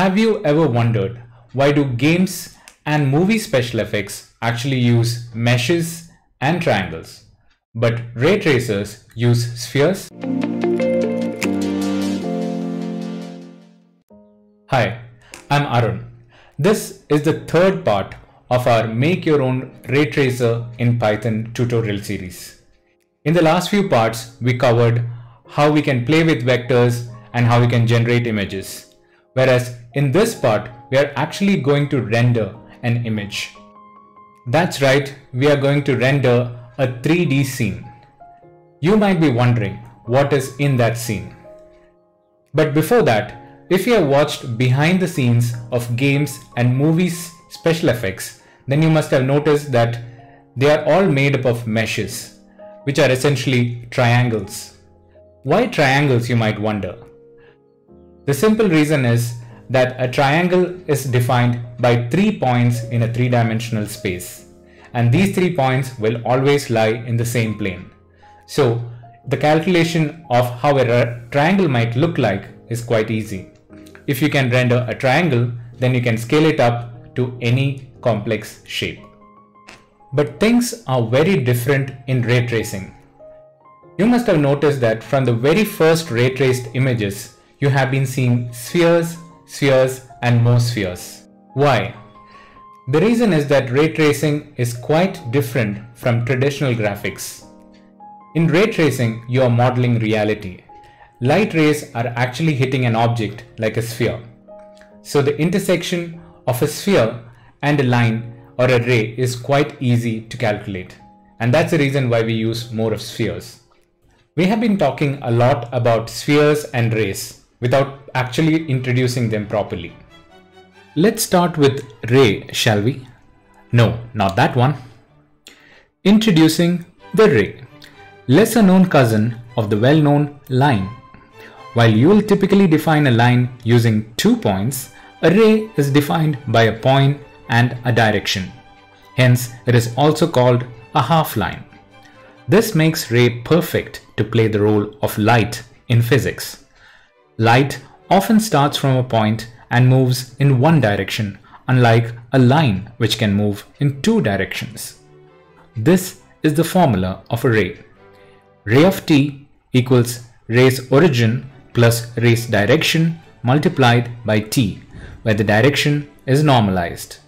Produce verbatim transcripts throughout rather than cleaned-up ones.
Have you ever wondered why do games and movie special effects actually use meshes and triangles, but ray tracers use spheres? Hi, I'm Arun. This is the third part of our Make Your Own Ray Tracer in Python tutorial series. In the last few parts, we covered how we can play with vectors and how we can generate images. Whereas in this part, we are actually going to render an image. That's right, we are going to render a three D scene. You might be wondering what is in that scene. But before that, if you have watched behind the scenes of games and movies special effects, then you must have noticed that they are all made up of meshes, which are essentially triangles. Why triangles, you might wonder? The simple reason is that a triangle is defined by three points in a three-dimensional space, and these three points will always lie in the same plane. So the calculation of how a triangle might look like is quite easy. If you can render a triangle, then you can scale it up to any complex shape. But things are very different in ray tracing. You must have noticed that from the very first ray traced images, you have been seeing spheres, spheres and more spheres. Why? The reason is that ray tracing is quite different from traditional graphics. In ray tracing, you are modeling reality. Light rays are actually hitting an object like a sphere. So the intersection of a sphere and a line or a ray is quite easy to calculate. And that's the reason why we use more of spheres. We have been talking a lot about spheres and rays without actually introducing them properly. Let's start with ray, shall we? No, not that one. Introducing the ray, lesser known cousin of the well-known line. While you'll typically define a line using two points, a ray is defined by a point and a direction. Hence, it is also called a half line. This makes ray perfect to play the role of light in physics. Light often starts from a point and moves in one direction, unlike a line which can move in two directions. This is the formula of a ray. Ray of t equals ray's origin plus ray's direction multiplied by t, where the direction is normalized.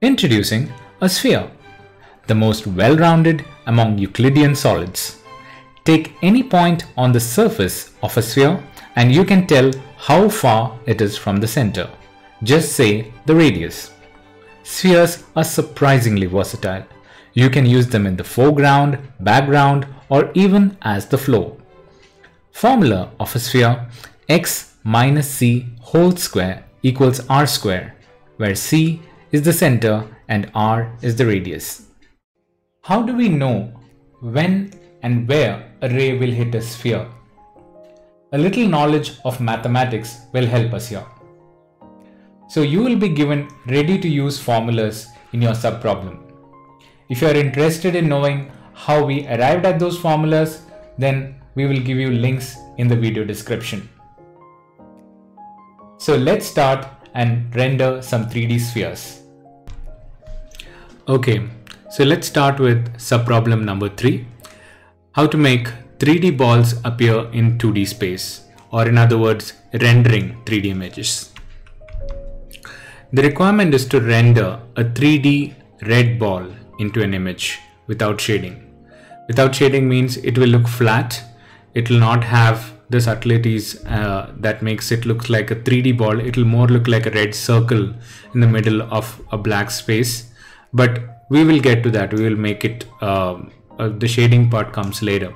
Introducing a sphere, the most well-rounded among Euclidean solids. Take any point on the surface of a sphere and you can tell how far it is from the center. Just say the radius. Spheres are surprisingly versatile. You can use them in the foreground, background, or even as the floor. Formula of a sphere, x minus c whole square equals r square, where c is the center and r is the radius. How do we know when and where a ray will hit a sphere? A little knowledge of mathematics will help us here. So you will be given ready to use formulas in your subproblem. If you are interested in knowing how we arrived at those formulas, then we will give you links in the video description. So let's start and render some three D spheres. Okay, so let's start with subproblem number three. How to make three D balls appear in two D space, or in other words, rendering three D images. The requirement is to render a three D red ball into an image without shading. Without shading means it will look flat. It will not have the subtleties uh, that makes it look like a three D ball. It will more look like a red circle in the middle of a black space. But we will get to that. We will make it, uh, uh, the shading part comes later.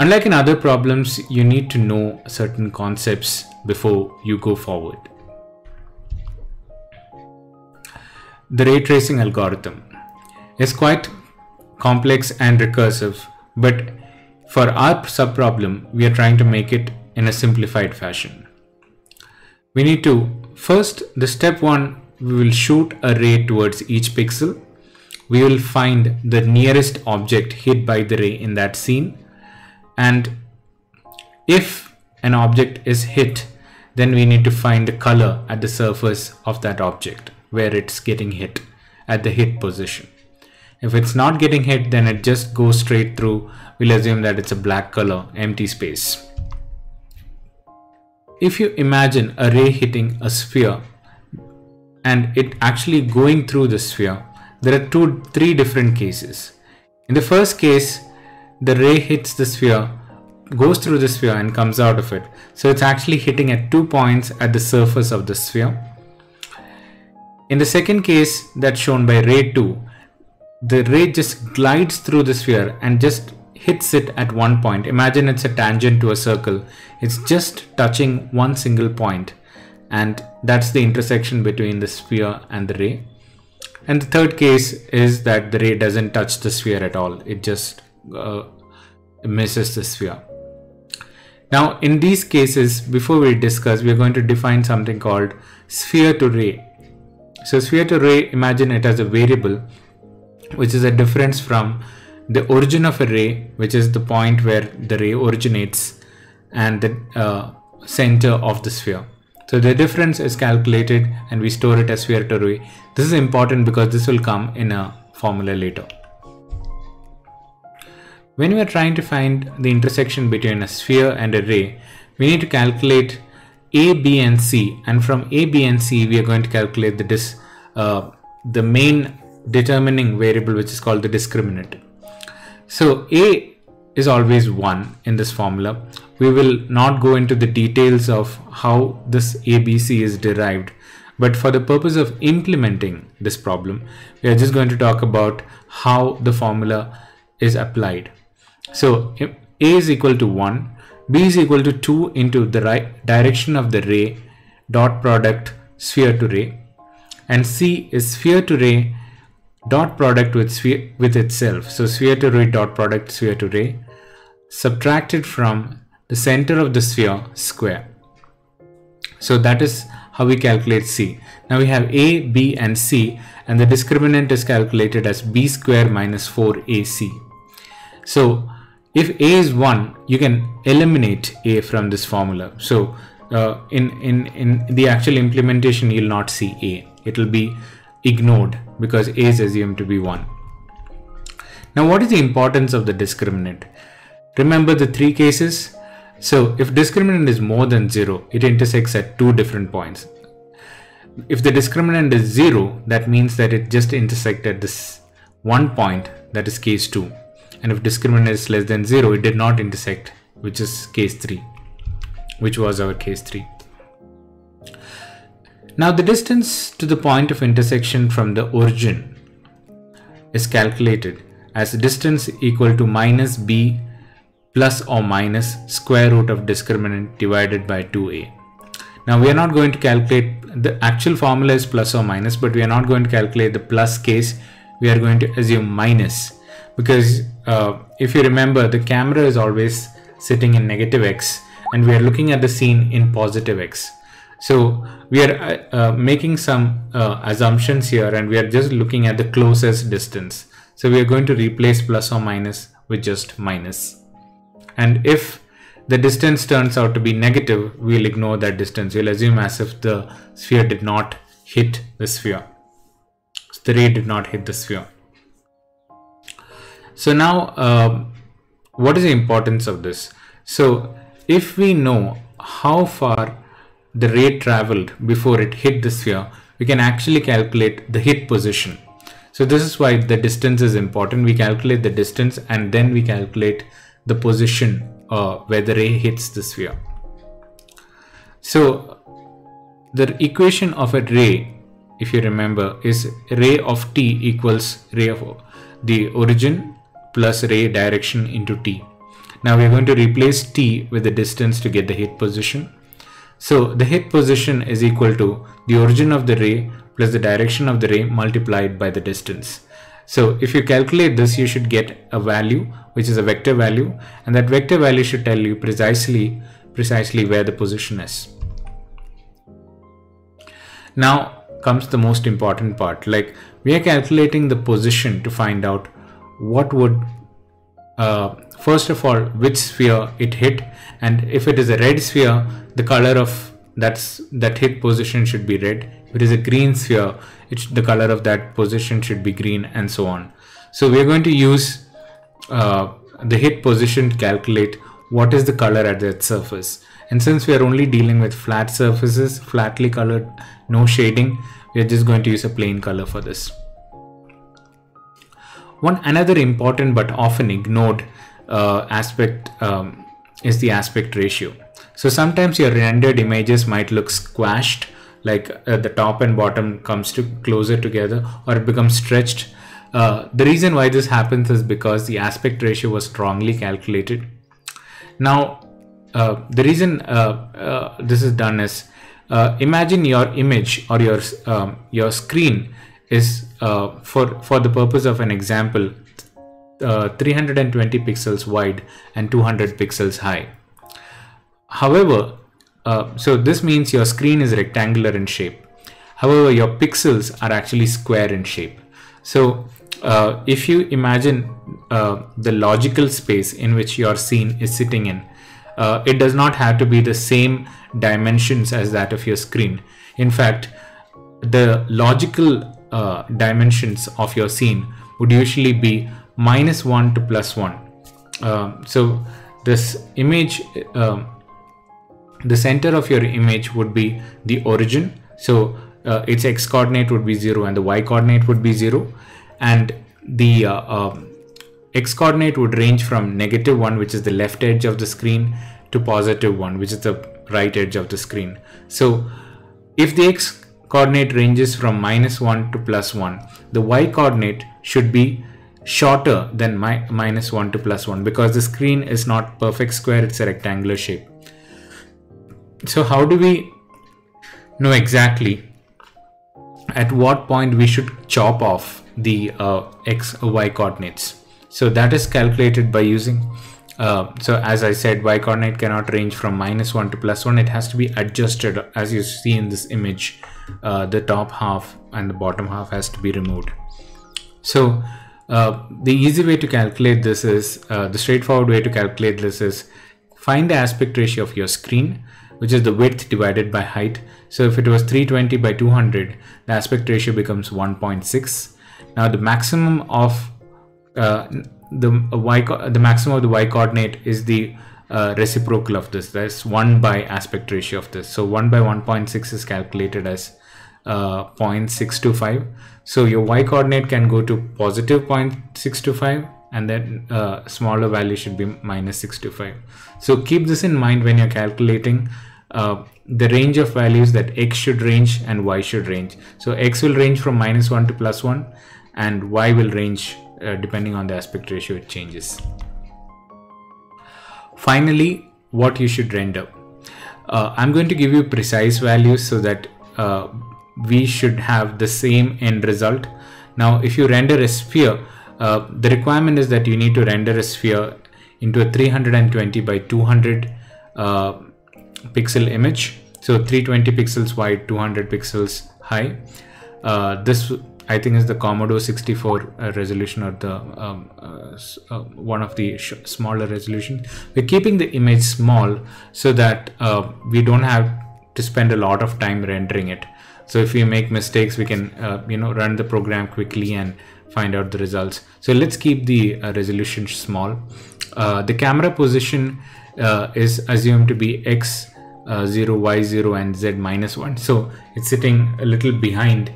Unlike in other problems, you need to know certain concepts before you go forward. The ray tracing algorithm is quite complex and recursive, but for our subproblem, we are trying to make it in a simplified fashion. We need to, first, the step one, we will shoot a ray towards each pixel. We will find the nearest object hit by the ray in that scene. And if an object is hit, then we need to find the color at the surface of that object where it's getting hit at the hit position. If it's not getting hit, then it just goes straight through. We'll assume that it's a black color, empty space. If you imagine a ray hitting a sphere and it actually going through the sphere, there are two, three different cases. In the first case, the ray hits the sphere, goes through the sphere and comes out of it. So it's actually hitting at two points at the surface of the sphere. In the second case, that's shown by ray two, the ray just glides through the sphere and just hits it at one point. Imagine it's a tangent to a circle. It's just touching one single point, and that's the intersection between the sphere and the ray. And the third case is that the ray doesn't touch the sphere at all. It just uh, misses the sphere. Now, in these cases, before we discuss, we're going to define something called sphere to ray. So sphere to ray, imagine it as a variable, which is a difference from the origin of a ray, which is the point where the ray originates, and the uh, center of the sphere. So the difference is calculated and we store it as sphere to ray. This is important because this will come in a formula later. When we are trying to find the intersection between a sphere and a ray, we need to calculate A, B and C, and from A, B and C we are going to calculate the, dis, uh, the main determining variable, which is called the discriminant. So A is always one in this formula. We will not go into the details of how this A B C is derived, but for the purpose of implementing this problem, we are just going to talk about how the formula is applied. So A is equal to one, B is equal to two into the right direction of the ray dot product sphere to ray, and C is sphere to ray dot product with sphere with itself. So sphere to ray dot product sphere to ray subtracted from the center of the sphere square. So that is how we calculate C. Now we have A, B and C, and the discriminant is calculated as B square minus four A C. So if A is one, you can eliminate A from this formula. So uh, in, in, in the actual implementation, you'll not see A. It will be ignored because A is assumed to be one. Now what is the importance of the discriminant? Remember the three cases? So if discriminant is more than zero, it intersects at two different points. If the discriminant is zero, that means that it just intersects at this one point, that is case two. And if discriminant is less than zero, it did not intersect, which is case three, which was our case three. Now the distance to the point of intersection from the origin is calculated as distance equal to minus B plus or minus square root of discriminant divided by two A. Now we are not going to calculate, the actual formula is plus or minus, but we are not going to calculate the plus case. We are going to assume minus because uh, if you remember, the camera is always sitting in negative X and we are looking at the scene in positive X. So we are uh, making some uh, assumptions here and we are just looking at the closest distance. So we are going to replace plus or minus with just minus. And if the distance turns out to be negative, we'll ignore that distance. We'll assume as if the sphere did not hit the sphere. So the ray did not hit the sphere. So now, uh, what is the importance of this? So if we know how far the ray traveled before it hit the sphere, we can actually calculate the hit position. So this is why the distance is important. We calculate the distance and then we calculate the position uh, where the ray hits the sphere. So the equation of a ray, if you remember, is ray of t equals ray of the origin plus ray direction into t. Now we're going to replace t with the distance to get the hit position. So the hit position is equal to the origin of the ray plus the direction of the ray multiplied by the distance. So if you calculate this, you should get a value, which is a vector value, and that vector value should tell you precisely, precisely where the position is. Now comes the most important part, like we are calculating the position to find out what would, uh, first of all, which sphere it hit, and if it is a red sphere, the color of that's that hit position should be red. If it is a green sphere, it's the color of that position should be green, and so on. So we're going to use uh, the hit position to calculate what is the color at that surface. And since we are only dealing with flat surfaces, flatly colored, no shading, we are just going to use a plain color for this. One another important but often ignored uh, aspect um, is the aspect ratio. So sometimes your rendered images might look squashed, like uh, the top and bottom comes to closer together, or it becomes stretched. Uh, the reason why this happens is because the aspect ratio was strongly calculated. Now, uh, the reason uh, uh, this is done is, uh, imagine your image or your um, your screen is uh, for for the purpose of an example, uh, three hundred twenty pixels wide and two hundred pixels high. However, uh, so this means your screen is rectangular in shape. However, your pixels are actually square in shape. So uh, if you imagine uh, the logical space in which your scene is sitting in, uh, it does not have to be the same dimensions as that of your screen. In fact, the logical uh, dimensions of your scene would usually be minus one to plus one. Uh, so this image, uh, the center of your image would be the origin. So uh, its x coordinate would be zero and the y coordinate would be zero. And the uh, uh, x coordinate would range from negative one, which is the left edge of the screen, to positive one, which is the right edge of the screen. So if the x coordinate ranges from minus one to plus one, the y coordinate should be shorter than mi minus one to plus one, because the screen is not perfect square, it's a rectangular shape. So how do we know exactly at what point we should chop off the uh, x or y coordinates? So that is calculated by using, uh, so as I said, y coordinate cannot range from minus one to plus one. It has to be adjusted, as you see in this image. Uh, the top half and the bottom half has to be removed. So uh, the easy way to calculate this is, uh, the straightforward way to calculate this is, find the aspect ratio of your screen, which is the width divided by height. So if it was three twenty by two hundred, the aspect ratio becomes one point six. Now the maximum of uh, the y the maximum of the y coordinate is the uh, reciprocal of this. That's one by aspect ratio of this. So one by one point six is calculated as uh, zero point six two five. So your y coordinate can go to positive zero point six two five, and then uh, smaller value should be minus six two five. So keep this in mind when you're calculating uh, the range of values that x should range and y should range. So x will range from minus one to plus one, and y will range uh, depending on the aspect ratio it changes. Finally, what you should render. Uh, I'm going to give you precise values so that uh, we should have the same end result. Now, if you render a sphere, Uh, the requirement is that you need to render a sphere into a three twenty by two hundred uh, pixel image. So three twenty pixels wide, two hundred pixels high. Uh, this I think is the Commodore sixty-four uh, resolution, or the um, uh, uh, one of the sh smaller resolution. We're keeping the image small so that uh, we don't have to spend a lot of time rendering it. So if we make mistakes, we can uh, you know run the program quickly and find out the results. So let's keep the uh, resolution small. Uh, the camera position uh, is assumed to be x, uh, zero, y, zero, and z minus one. So it's sitting a little behind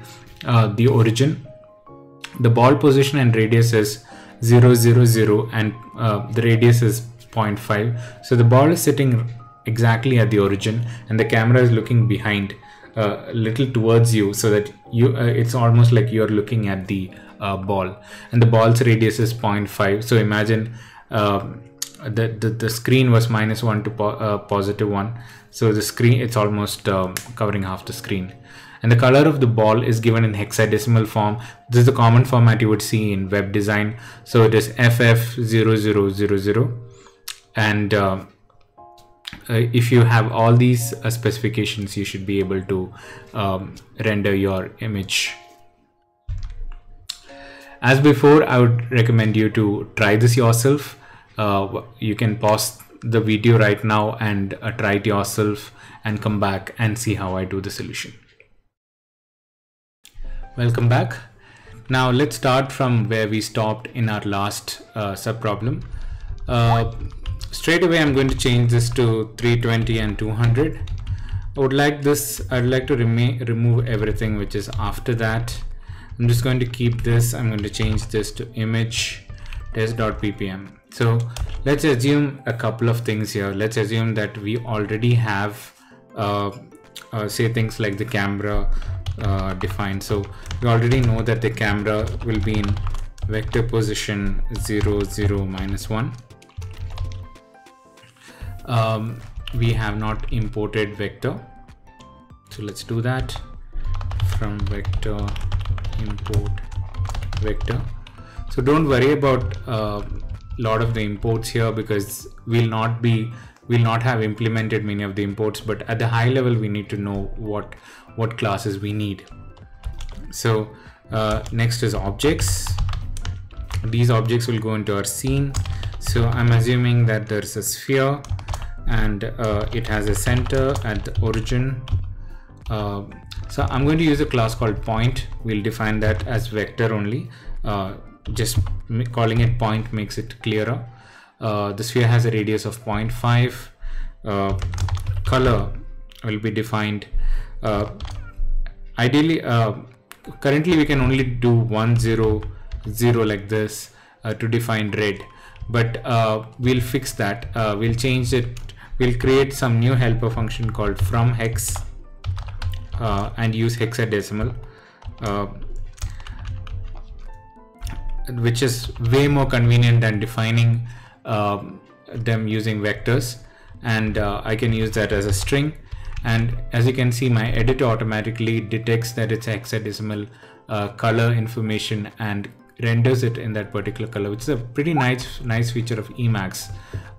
uh, the origin. The ball position and radius is zero, zero, zero, and uh, the radius is zero point five. So the ball is sitting exactly at the origin, and the camera is looking behind, uh, a little towards you, so that you uh, it's almost like you're looking at the Uh, ball, and the ball's radius is zero point five. So imagine uh, the, the the screen was minus one to po uh, positive one. So the screen, it's almost um, covering half the screen. And the color of the ball is given in hexadecimal form. This is the common format you would see in web design. So it is F F zero zero zero zero. And uh, Uh, if you have all these uh, specifications, you should be able to um, render your image. As before, I would recommend you to try this yourself. Uh, you can pause the video right now and uh, try it yourself and come back and see how I do the solution. Welcome back. Now let's start from where we stopped in our last uh, sub problem. Uh, straight away, I'm going to change this to three twenty and two hundred. I would like this, I'd like to remove everything which is after that. I'm just going to keep this. I'm going to change this to image test.ppm. So let's assume a couple of things here. Let's assume that we already have, uh, uh, say things like the camera uh, defined. So we already know that the camera will be in vector position zero, zero, minus one. Um, we have not imported vector. So let's do that from vector import vector. So don't worry about uh, lot of the imports here, because we'll not be we'll not have implemented many of the imports, but at the high level we need to know what what classes we need. So uh, next is objects. These objects will go into our scene. So I'm assuming that there's a sphere and uh, it has a center at the origin. Uh, so I'm going to use a class called point. We'll define that as vector only. Uh, just calling it point makes it clearer. Uh, the sphere has a radius of zero point five. Uh, color will be defined. Uh, ideally, uh, currently we can only do one, zero, zero like this uh, to define red, but uh, we'll fix that. Uh, we'll change it. We'll create some new helper function called from hex uh, and use hexadecimal. Uh, which is way more convenient than defining uh, them using vectors, and uh, I can use that as a string, and as you can see my editor automatically detects that it's hexadecimal uh, color information and renders it in that particular color, which is a pretty nice nice feature of Emacs.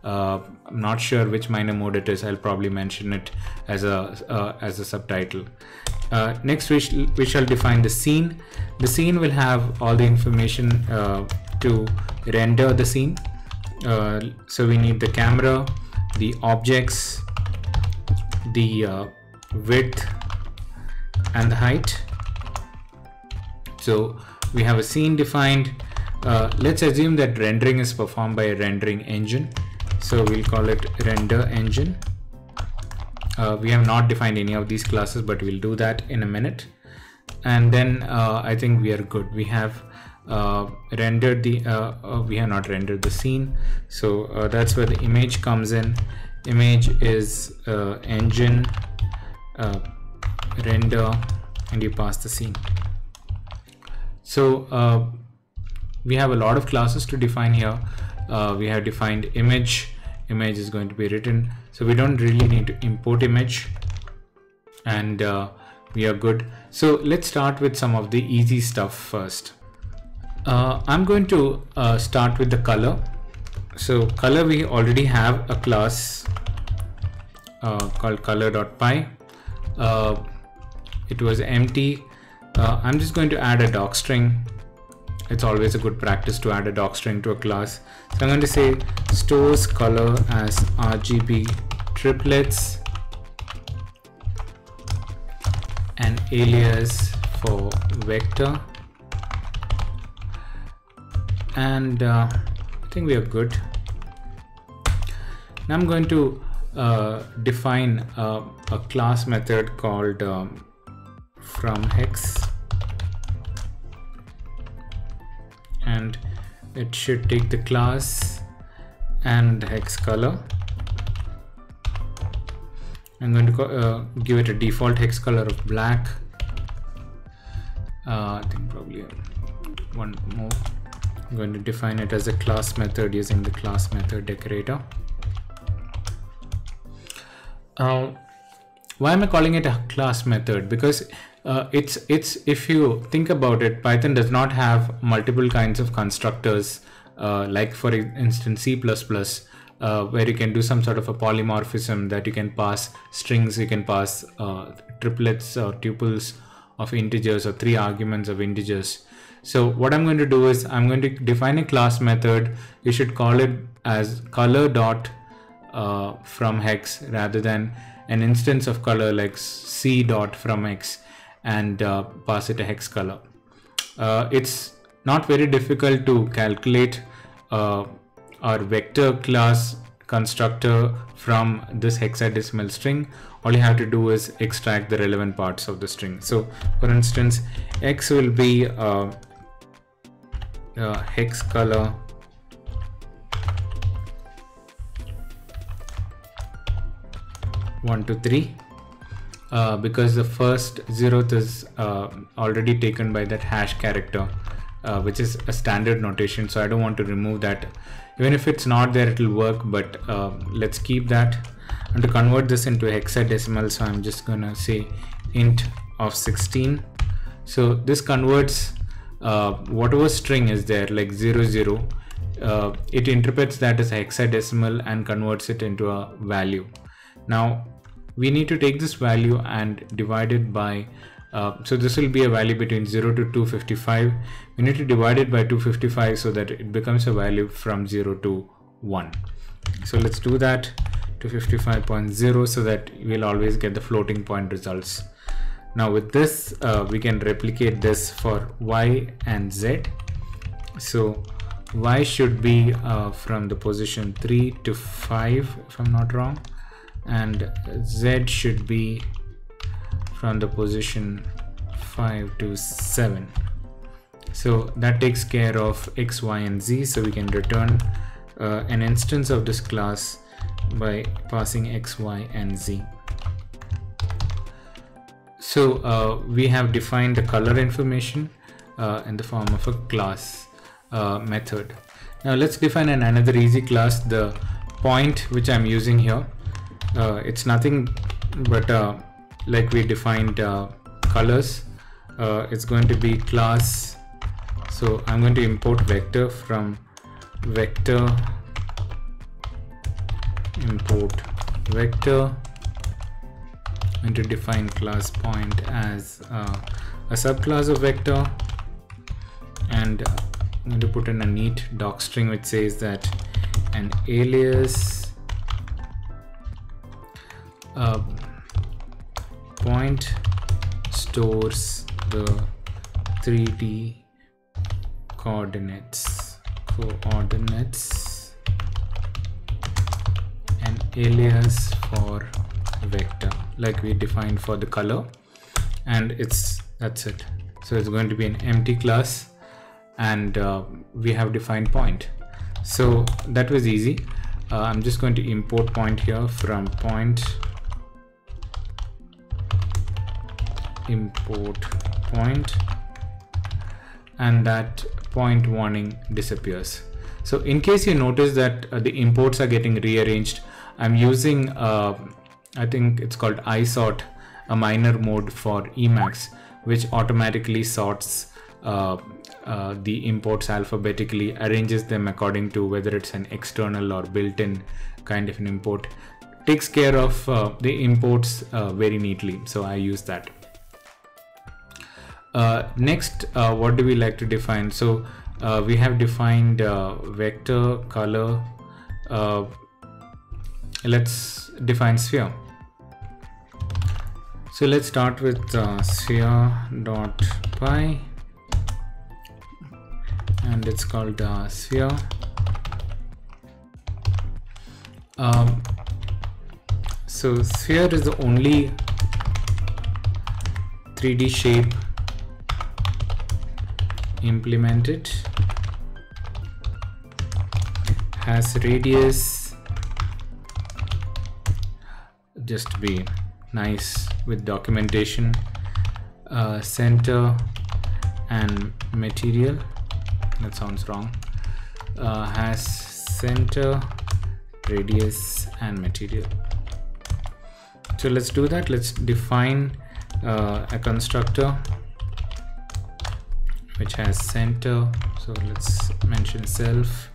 uh, I'm not sure which minor mode it is. I'll probably mention it as a uh, as a subtitle. Uh, next we, sh we shall define the scene. The scene will have all the information uh, to render the scene. Uh, so we need the camera, the objects, the uh, width and the height. So we have a scene defined. Uh, let's assume that rendering is performed by a rendering engine. So we'll call it render engine. Uh, we have not defined any of these classes, but we'll do that in a minute. And then uh, I think we are good. We have uh, rendered the, uh, uh, we have not rendered the scene. So uh, that's where the image comes in. Image is uh, engine, uh, render, and you pass the scene. So uh, we have a lot of classes to define here. Uh, we have defined image. Image is going to be written. So we don't really need to import image, and uh, we are good. So let's start with some of the easy stuff first. Uh, I'm going to uh, start with the color. So color, we already have a class uh, called color.py. Uh, it was empty. Uh, I'm just going to add a docstring. It's always a good practice to add a docstring to a class. So I'm going to say stores color as R G B triplets and alias for vector. And uh, I think we are good. Now I'm going to uh, define uh, a class method called um, from hex. And it should take the class and the hex color. I'm going to uh, give it a default hex color of black. Uh, I think probably one more. I'm going to define it as a class method using the class method decorator. Uh, why am I calling it a class method? Because Uh, it's it's if you think about it, Python does not have multiple kinds of constructors, uh, like for instance C plus plus, uh, where you can do some sort of a polymorphism that you can pass strings, you can pass uh, triplets or tuples of integers or three arguments of integers. So what I'm going to do is I'm going to define a class method. You should call it as color dot uh, from hex rather than an instance of color like c dot from hex and uh, pass it a hex color. Uh, it's not very difficult to calculate uh, our vector class constructor from this hexadecimal string. All you have to do is extract the relevant parts of the string. So for instance, x will be uh, uh, hex color one two three, uh, because the first zeroth is uh, already taken by that hash character, uh, which is a standard notation, so I don't want to remove that. Even if it's not there, it'll work, but uh, let's keep that. And to convert this into hexadecimal, so I'm just gonna say int of sixteen. So this converts uh, whatever string is there, like zero zero, uh, it interprets that as hexadecimal and converts it into a value. Now we need to take this value and divide it by, uh, so this will be a value between zero to two fifty-five. We need to divide it by two fifty-five so that it becomes a value from zero to one. So let's do that to two fifty-five point zero, so that we'll always get the floating point results. Now with this, uh, we can replicate this for y and z. So y should be uh, from the position three to five, if I'm not wrong. And z should be from the position five to seven. So that takes care of x, y, and z. So we can return uh, an instance of this class by passing x, y, and z. So uh, we have defined the color information uh, in the form of a class uh, method. Now let's define an another easy class, the point, which I'm using here. Uh, it's nothing but uh, like we defined uh, colors. Uh, it's going to be class, so I'm going to import vector from vector, import vector, and to define class point as uh, a subclass of vector, and I'm going to put in a neat doc string which says that an alias Uh, point stores the three D coordinates coordinates and alias for vector, like we defined for the color, and it's that's it. So it's going to be an empty class, and uh, we have defined point. So that was easy. uh, I'm just going to import point here from point, import point, and that point warning disappears. So in case you notice that uh, the imports are getting rearranged, I'm using uh, I think it's called Isort, a minor mode for Emacs, which automatically sorts uh, uh, the imports alphabetically, arranges them according to whether it's an external or built-in kind of an import, takes care of uh, the imports uh, very neatly. So I use that. Uh, next, uh, what do we like to define? So uh, we have defined uh, vector, color. Uh, let's define sphere. So let's start with uh, sphere.py, and it's called uh, sphere. Um, so sphere is the only three D shape implemented, has radius, just be nice with documentation, uh, center and material. That sounds wrong. Uh, has center, radius, and material. So let's do that. Let's define uh, a constructor which has center, so let's mention self,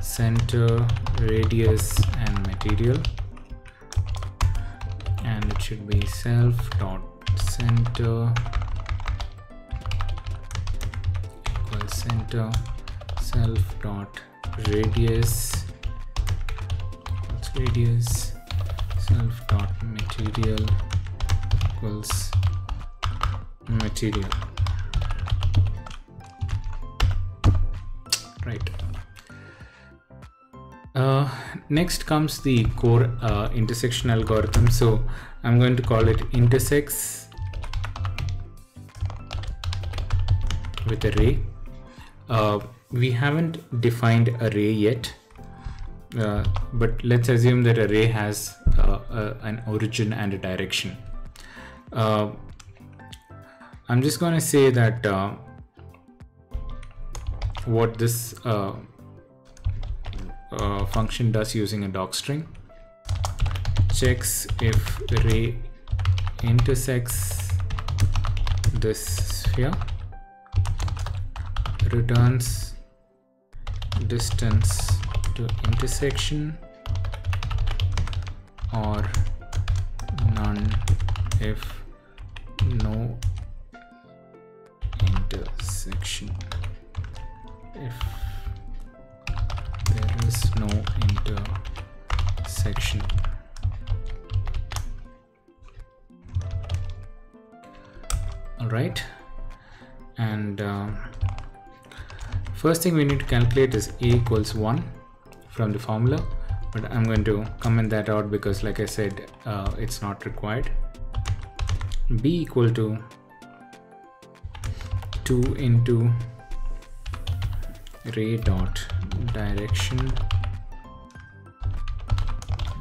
center, radius, and material, and it should be self dot center equals center, self dot radius, let's radius self dot material equals material. Right. Uh, next comes the core uh, intersection algorithm. So I'm going to call it intersects with a ray. Uh, we haven't defined a ray yet, uh, but let's assume that a ray has uh, uh, an origin and a direction. Uh, I'm just going to say that uh, what this uh, Uh, function does using a docstring, checks if ray intersects this sphere, returns distance to intersection or none if no intersection. If there is no intersection. All right, and uh, first thing we need to calculate is a equals one from the formula, but I'm going to comment that out because, like I said, uh, it's not required. B equal to two into ray dot direction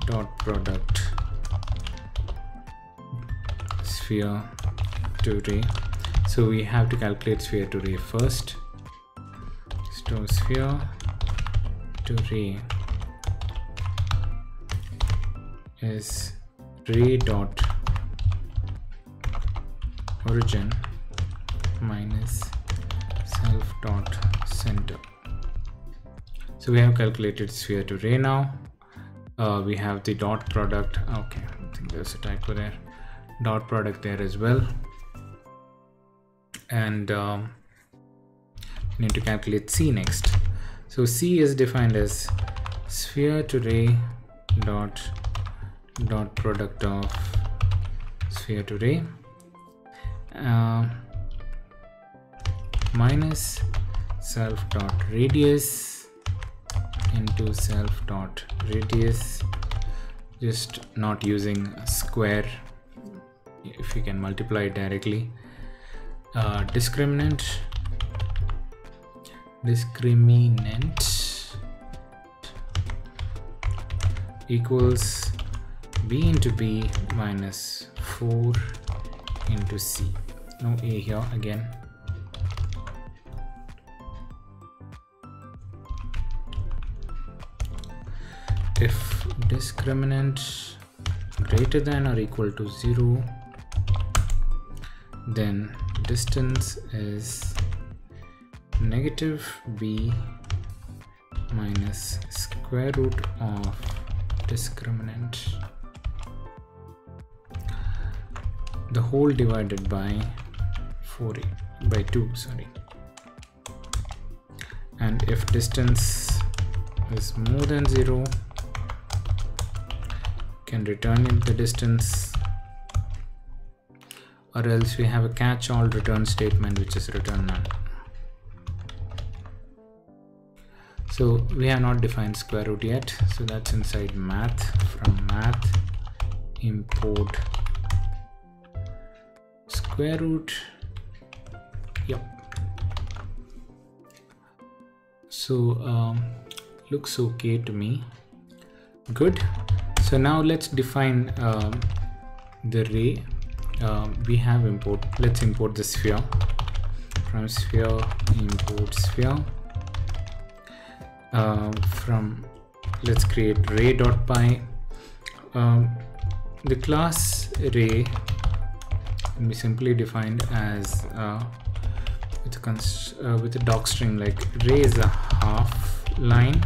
dot product sphere to ray. So we have to calculate sphere to ray first. So sphere to ray is ray dot origin minus self dot center. So we have calculated sphere to ray now. Uh, we have the dot product. Okay, I think there's a typo there. Dot product there as well. And um, we need to calculate C next. So C is defined as sphere to ray dot dot product of sphere to ray uh, minus self dot radius into self dot radius, just not using a square. If you can multiply it directly, uh, discriminant discriminant equals b into b minus four into c. No a here again. If discriminant greater than or equal to zero, then distance is negative b minus square root of discriminant, the whole divided by four by two sorry. And if distance is more than zero, can return in the distance, or else we have a catch-all return statement which is return none. So we have not defined square root yet, so that's inside math. From math import square root. Yep. So um, looks okay to me. Good. So now let's define uh, the ray. Uh, we have import. Let's import the sphere. From sphere, import sphere. Uh, from let's create ray.py. Um, the class ray can be simply defined as uh, with, a const uh, with a docstring, like ray is a half line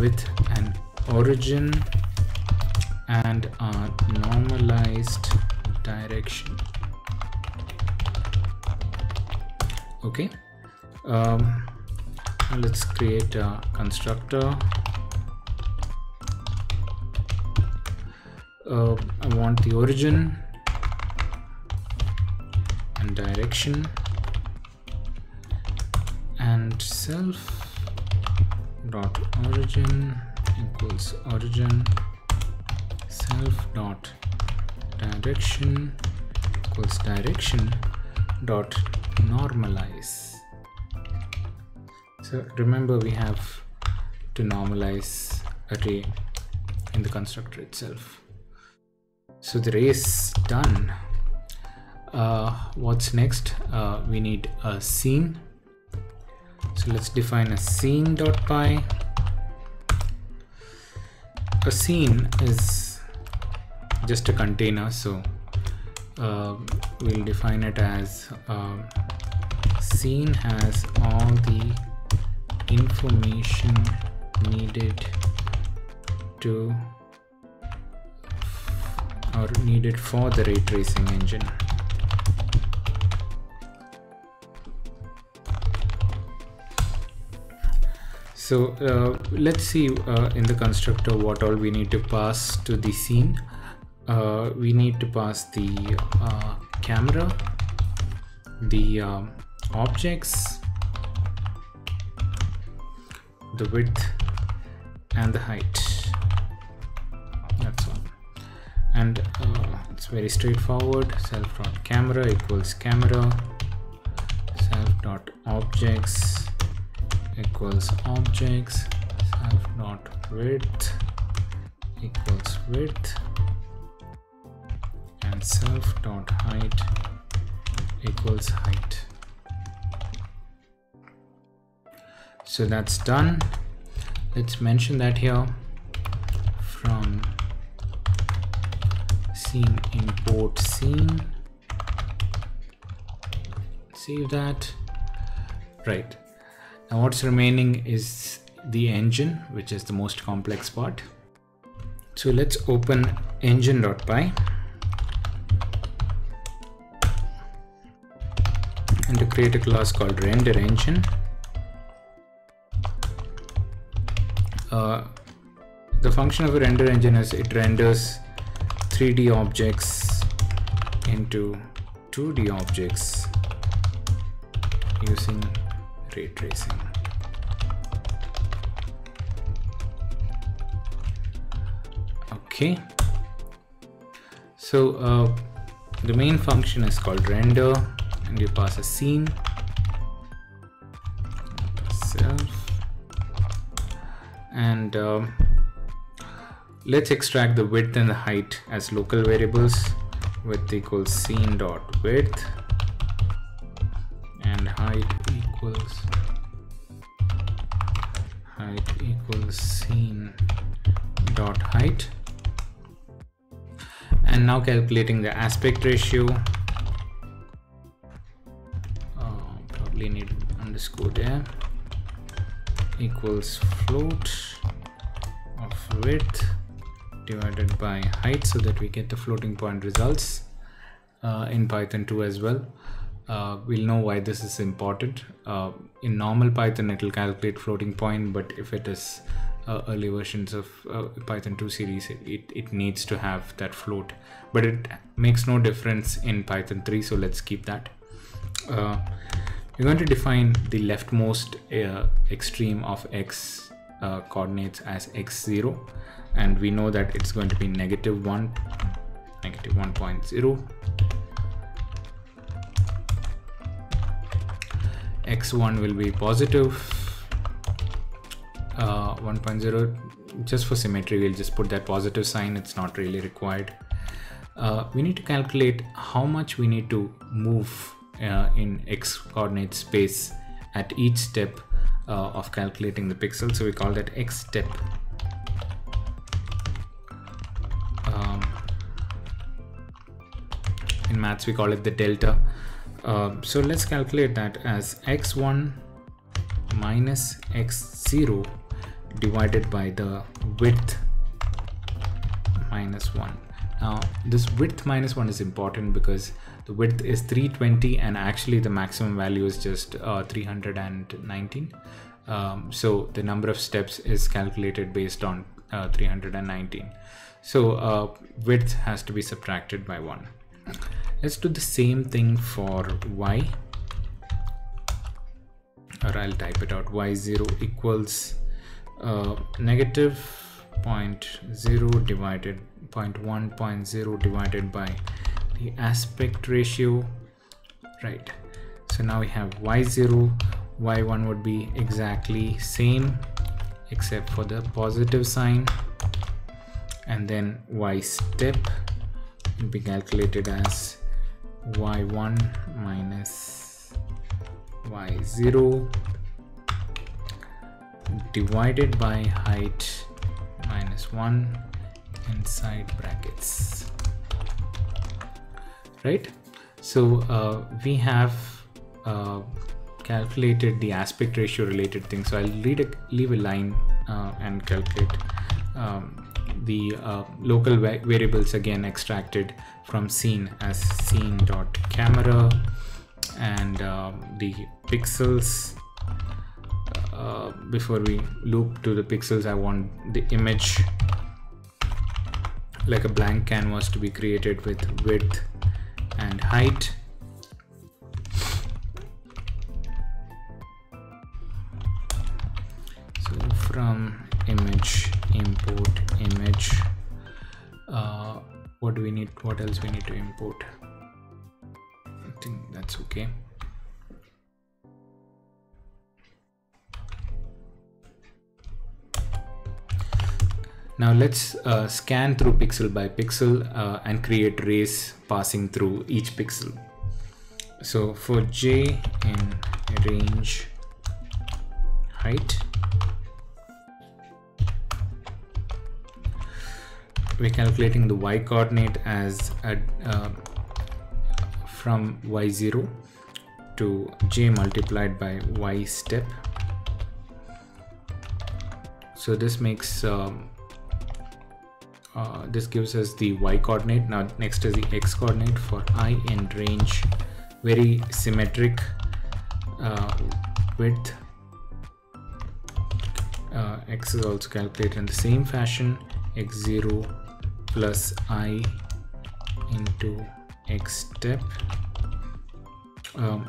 with an origin and a normalized direction. Okay, um, let's create a constructor uh, I want the origin and direction and self dot origin equals origin, self dot direction equals direction dot normalize. So remember, we have to normalize array in the constructor itself. So the array is done. Uh, what's next? Uh, we need a scene. So let's define a scene.py. A scene is just a container, so uh, we'll define it as uh, scene has all the information needed to or needed for the ray tracing engine. So uh, let's see uh, in the constructor what all we need to pass to the scene. Uh, we need to pass the uh, camera, the uh, objects, the width and the height. That's all. And uh, it's very straightforward. Self.camera equals camera, self.objects equals objects, self.width equals width, and self.height equals height. So that's done. Let's mention that here from scene import scene. Save that. Right. Now what's remaining is the engine, which is the most complex part. So let's open engine.py. And to create a class called render engine. Uh, the function of a render engine is it renders three D objects into two D objects using ray tracing. Okay, so uh, the main function is called render, and you pass a scene. And uh, let's extract the width and the height as local variables. Width equals scene dot width and height equals height equals scene dot height. And now calculating the aspect ratio. Uh, probably need underscore there. Equals float of width divided by height, so that we get the floating point results uh, in Python two as well. Uh, we'll know why this is important. Uh, in normal Python, it will calculate floating point, but if it is uh, early versions of uh, Python two series, it, it needs to have that float, but it makes no difference in Python three, so let's keep that. Uh, We're going to define the leftmost uh, extreme of x uh, coordinates as x zero, and we know that it's going to be negative one, negative one point zero, x one will be positive uh, one point zero. Just for symmetry, we'll just put that positive sign, it's not really required. Uh, we need to calculate how much we need to move Uh, in x coordinate space at each step uh, of calculating the pixel, so we call that x step. Um, in maths we call it the delta. Uh, so let's calculate that as x one minus x zero divided by the width minus one. Now this width minus one is important because the width is three twenty and actually the maximum value is just uh, three hundred nineteen. Um, so the number of steps is calculated based on uh, three hundred nineteen. So uh, width has to be subtracted by one. Let's do the same thing for y, or I'll type it out. y zero equals uh, negative zero point zero divided zero point one, zero point zero divided by the aspect ratio, right? So now we have y zero, y one would be exactly same except for the positive sign, and then y step will be calculated as y one minus y zero divided by height minus one inside brackets, right? So uh, we have uh, calculated the aspect ratio related thing. So I'll leave a, leave a line uh, and calculate um, the uh, local va variables again, extracted from scene as scene.camera, and uh, the pixels. Uh, before we loop to the pixels, I want the image like a blank canvas to be created with width and height. So from image, import image. Uh, what do we need? What else we need to import? I think that's okay. Now let's uh, scan through pixel by pixel uh, and create rays passing through each pixel. So for j in range height, we're calculating the y coordinate as at, uh, from y zero to j multiplied by y step. So this makes um, Uh, this gives us the y coordinate. Now next is the x coordinate for I in range, very symmetric uh, width. Uh, x is also calculated in the same fashion, x zero plus I into x step. Um,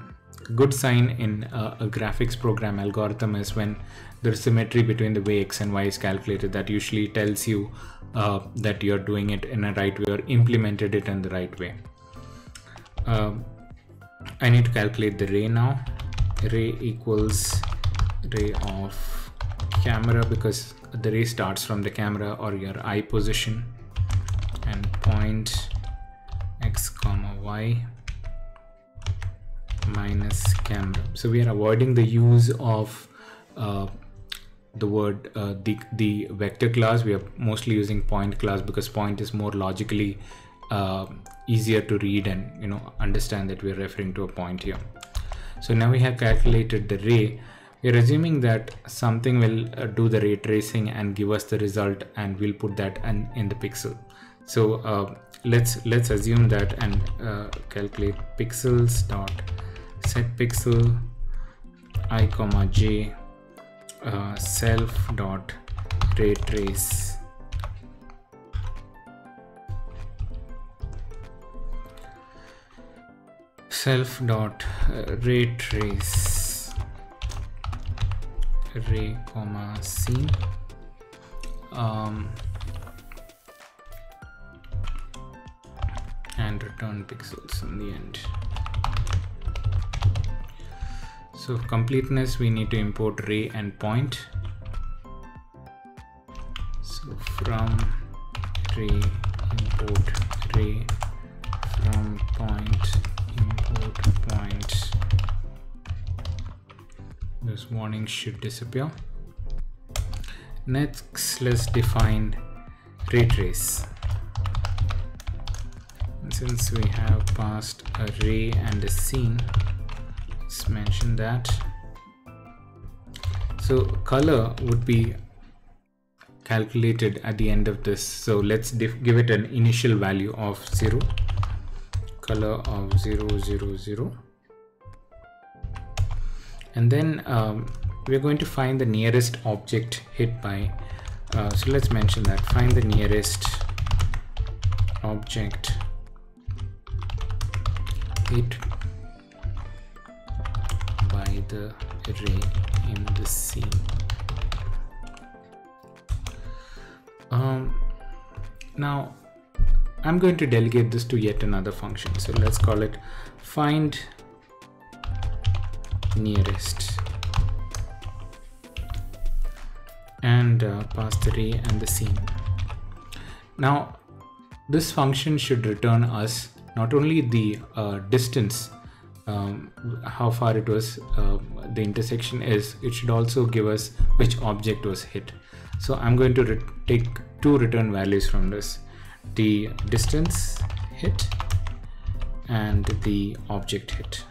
good sign in uh, a graphics program algorithm is when the symmetry between the way x and y is calculated. That usually tells you uh, that you're doing it in a right way or implemented it in the right way. Uh, I need to calculate the ray now. Ray equals ray of camera, because the ray starts from the camera or your eye position, and point x comma y minus camera. So we are avoiding the use of uh, the word uh, the, the vector class. We are mostly using point class because point is more logically uh, easier to read and, you know, understand that we're referring to a point here. So now we have calculated the ray. We're assuming that something will uh, do the ray tracing and give us the result, and we'll put that in, in the pixel. So uh, let's let's assume that, and uh, calculate pixels dot set pixel I comma j Uh, self dot ray trace. Self dot uh, ray trace ray comma scene. Um, and return pixels in the end. So completeness, we need to import ray and point. So from ray import ray, from point import point. This warning should disappear. Next, let's define ray trace. And since we have passed a ray and a scene, let's mention that. So color would be calculated at the end of this. So let's give it an initial value of zero, color of zero zero zero, and then um, we're going to find the nearest object hit by uh, so let's mention that, find the nearest object, it by the array in the scene. Um, now I'm going to delegate this to yet another function. So let's call it find nearest and uh, pass the ray and the scene. Now this function should return us not only the uh, distance, um, how far it was, uh, the intersection is, it should also give us which object was hit. So I'm going to take two return values from this, the distance hit and the object hit.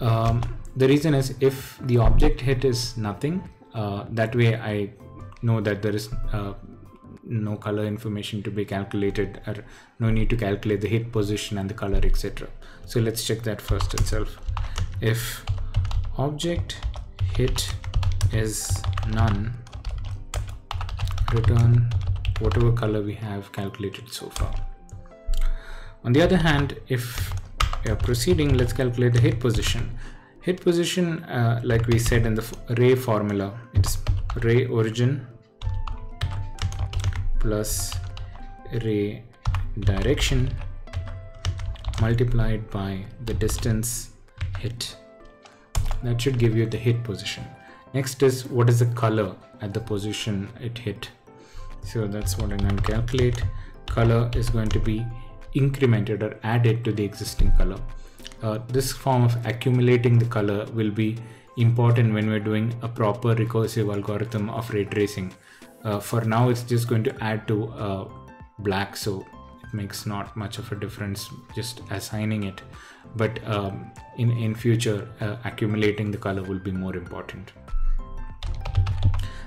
Um, the reason is if the object hit is nothing, uh, that way I know that there is uh, no color information to be calculated, or no need to calculate the hit position and the color, et cetera. So let's check that first itself. If object hit is none, return whatever color we have calculated so far. On the other hand, if we are proceeding, let's calculate the hit position. Hit position, uh, like we said in the ray formula, it's ray origin plus ray direction multiplied by the distance hit. That should give you the hit position. Next is what is the color at the position it hit. So that's what I'm going to calculate. Color is going to be incremented or added to the existing color. Uh, this form of accumulating the color will be important when we're doing a proper recursive algorithm of ray tracing. Uh, for now it's just going to add to uh, black, so it makes not much of a difference just assigning it, but um, in, in future uh, accumulating the color will be more important.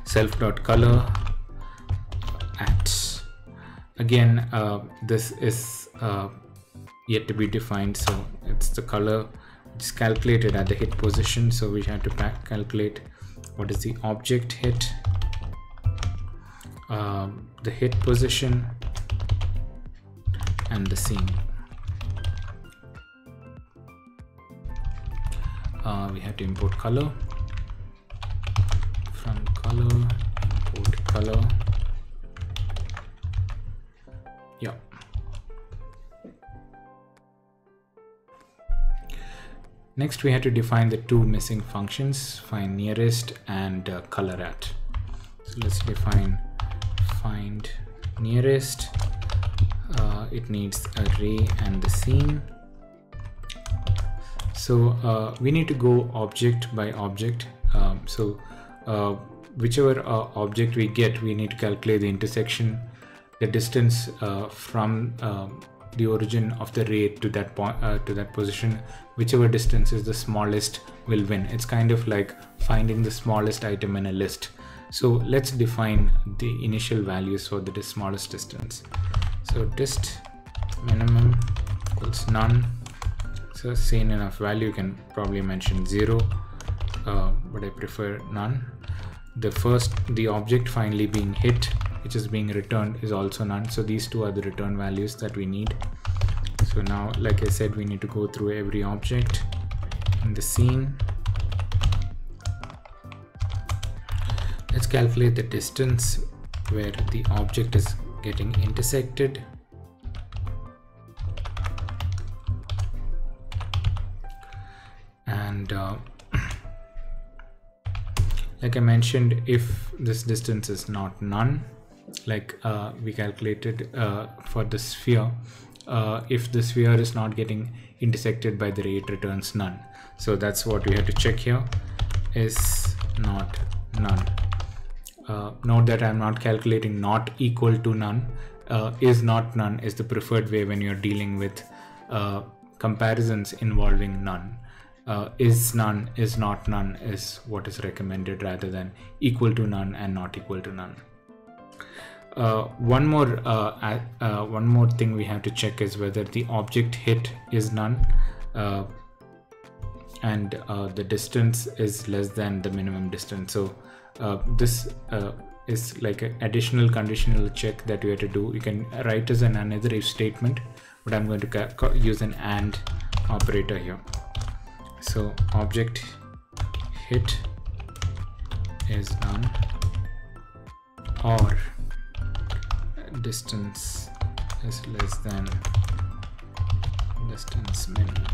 Self.color at, again uh, this is uh, yet to be defined, so it's the color which is calculated at the hit position, so we have to calculate what is the object hit, uh, the hit position and the scene. Uh, we have to import color from color, import color. Yeah. Next we have to define the two missing functions, find nearest and uh, color at. So let's define find nearest. Uh, it needs a ray and the scene. So uh, we need to go object by object. Um, so uh, whichever uh, object we get, we need to calculate the intersection, the distance uh, from um, the origin of the ray to that point, uh, to that position. Whichever distance is the smallest will win. It's kind of like finding the smallest item in a list. So let's define the initial values for the smallest distance. So dist minimum equals none. So sane enough value, you can probably mention zero, uh, but I prefer none. The first, the object finally being hit, which is being returned, is also none. So these two are the return values that we need. So now, like I said, we need to go through every object in the scene. Let's calculate the distance where the object is getting intersected. And uh, like I mentioned, if this distance is not none, like uh, we calculated uh, for the sphere, uh, if the sphere is not getting intersected by the ray, it returns none. So that's what we have to check here, is not none. Uh, note that I'm not calculating not equal to none. Uh, is not none is the preferred way when you're dealing with uh, comparisons involving none. Uh, is none, is not none is what is recommended, rather than equal to none and not equal to none. Uh, one more uh, uh, one more thing we have to check is whether the object hit is none. Uh, and uh, the distance is less than the minimum distance. So uh, this uh, is like an additional conditional check that you have to do. You can write as an another if statement, but I'm going to use an AND operator here. So object hit is none or distance is less than distance minimum.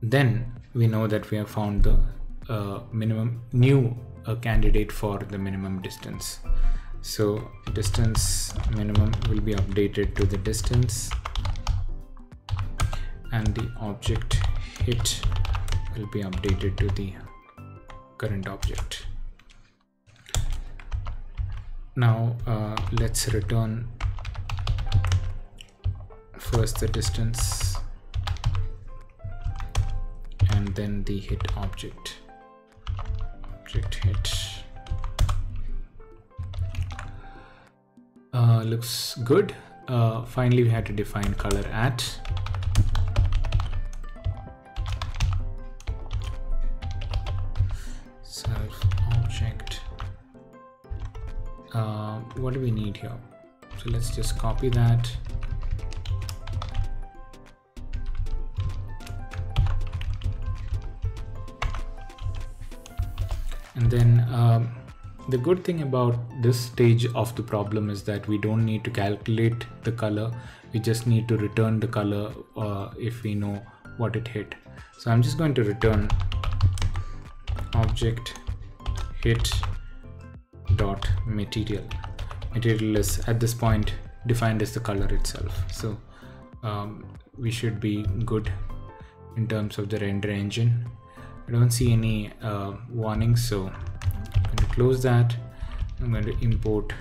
Then we know that we have found the uh, minimum new uh, candidate for the minimum distance. So distance minimum will be updated to the distance, and the object hit will be updated to the current object. Now uh, let's return first the distance and then the hit object. Object hit uh, looks good. Uh, finally, we had to define color at. Uh, what do we need here? So let's just copy that. And then um, the good thing about this stage of the problem is that we don't need to calculate the color. We just need to return the color uh, if we know what it hit. So I'm just going to return object hit dot material. Material is at this point defined as the color itself, so um, we should be good in terms of the render engine. I don't see any uh, warnings, so I'm going to close that. I'm going to import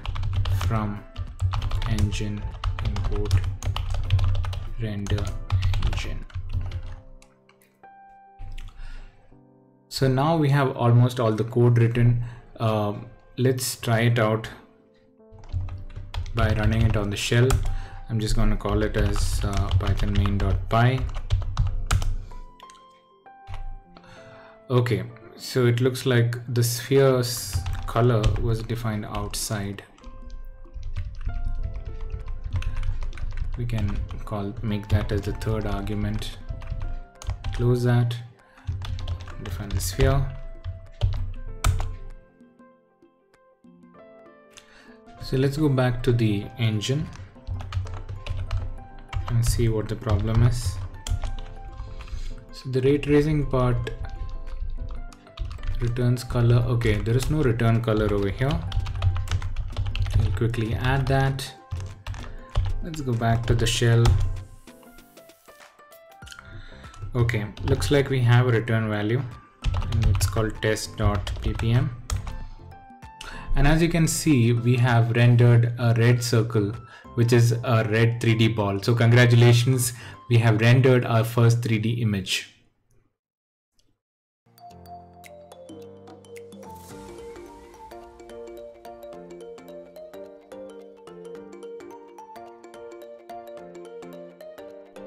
from engine import render engine. So now we have almost all the code written. Uh, Let's try it out by running it on the shell. I'm just going to call it as uh, python main.py. Okay, so it looks like the sphere's color was defined outside. We can call make that as the third argument. Close that. Define the sphere. So let's go back to the engine and see what the problem is. So the ray tracing part returns color. Okay, there is no return color over here. I'll quickly add that. Let's go back to the shell. Okay, looks like we have a return value and it's called test.ppm. And as you can see, we have rendered a red circle, which is a red three D ball. So congratulations, we have rendered our first three D image.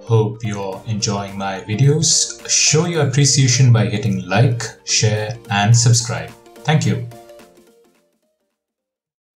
Hope you're enjoying my videos. Show your appreciation by hitting like, share, and subscribe. Thank you.